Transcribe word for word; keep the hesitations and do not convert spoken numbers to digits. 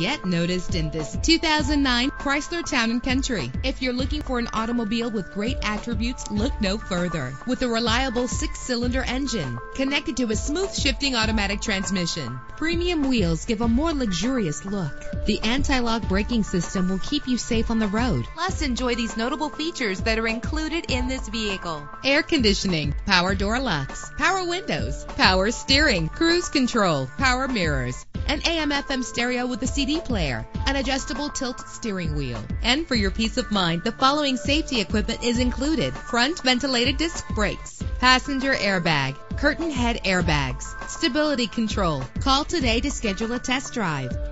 Get noticed in this two thousand nine Chrysler Town and Country. If you're looking for an automobile with great attributes, look no further. With a reliable six-cylinder engine connected to a smooth shifting automatic transmission, premium wheels give a more luxurious look. The anti-lock braking system will keep you safe on the road. Plus, enjoy these notable features that are included in this vehicle: air conditioning, power door locks, power windows, power steering, cruise control, power mirrors, an A M F M stereo with a C D player, an adjustable tilt steering wheel. And for your peace of mind, the following safety equipment is included: front ventilated disc brakes, passenger airbag, curtain head airbags, stability control. Call today to schedule a test drive.